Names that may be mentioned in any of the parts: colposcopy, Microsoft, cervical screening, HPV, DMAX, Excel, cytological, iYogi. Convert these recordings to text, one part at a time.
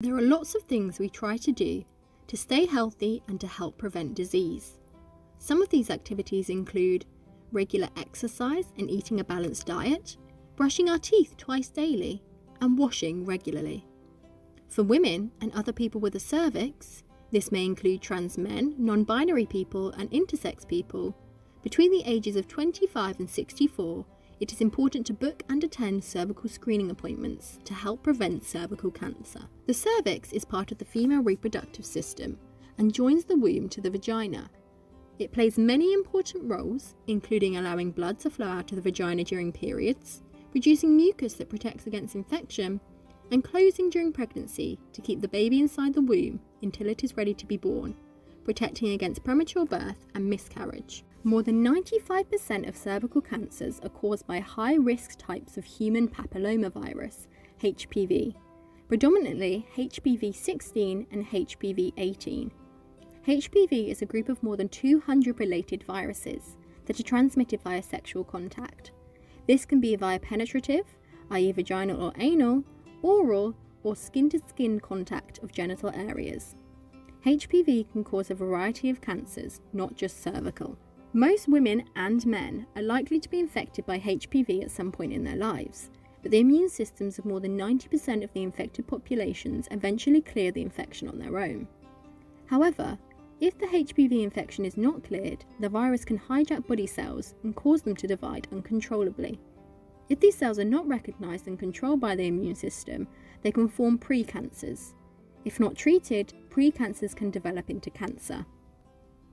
There are lots of things we try to do to stay healthy and to help prevent disease. Some of these activities include regular exercise and eating a balanced diet, brushing our teeth twice daily, and washing regularly. For women and other people with a cervix, this may include trans men, non-binary people, and intersex people. Between the ages of 25 and 64, it is important to book and attend cervical screening appointments to help prevent cervical cancer. The cervix is part of the female reproductive system and joins the womb to the vagina. It plays many important roles, including allowing blood to flow out of the vagina during periods, producing mucus that protects against infection, and closing during pregnancy to keep the baby inside the womb until it is ready to be born, protecting against premature birth and miscarriage. More than 95% of cervical cancers are caused by high-risk types of human papillomavirus, HPV, predominantly HPV 16 and HPV 18. HPV is a group of more than 200 related viruses that are transmitted via sexual contact. This can be via penetrative, i.e. vaginal or anal, oral or skin-to-skin contact of genital areas. HPV can cause a variety of cancers, not just cervical. Most women and men are likely to be infected by HPV at some point in their lives, but the immune systems of more than 90% of the infected populations eventually clear the infection on their own. However, if the HPV infection is not cleared, the virus can hijack body cells and cause them to divide uncontrollably. If these cells are not recognised and controlled by the immune system, they can form precancers. If not treated, precancers can develop into cancer.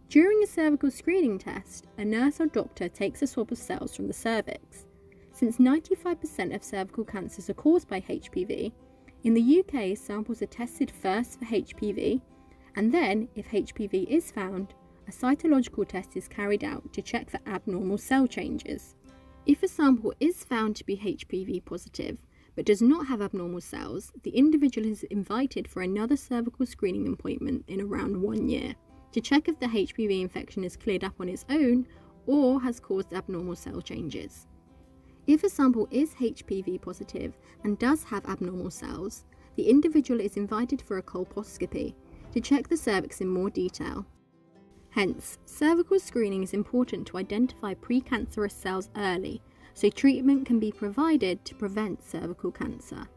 During a cervical screening test, a nurse or doctor takes a swab of cells from the cervix. Since 95% of cervical cancers are caused by HPV, in the UK samples are tested first for HPV, and then, if HPV is found, a cytological test is carried out to check for abnormal cell changes. If a sample is found to be HPV positive, but does not have abnormal cells, the individual is invited for another cervical screening appointment in around 1 year to check if the HPV infection is cleared up on its own or has caused abnormal cell changes. If a sample is HPV positive and does have abnormal cells, the individual is invited for a colposcopy to check the cervix in more detail. Hence, cervical screening is important to identify precancerous cells early, so treatment can be provided to prevent cervical cancer.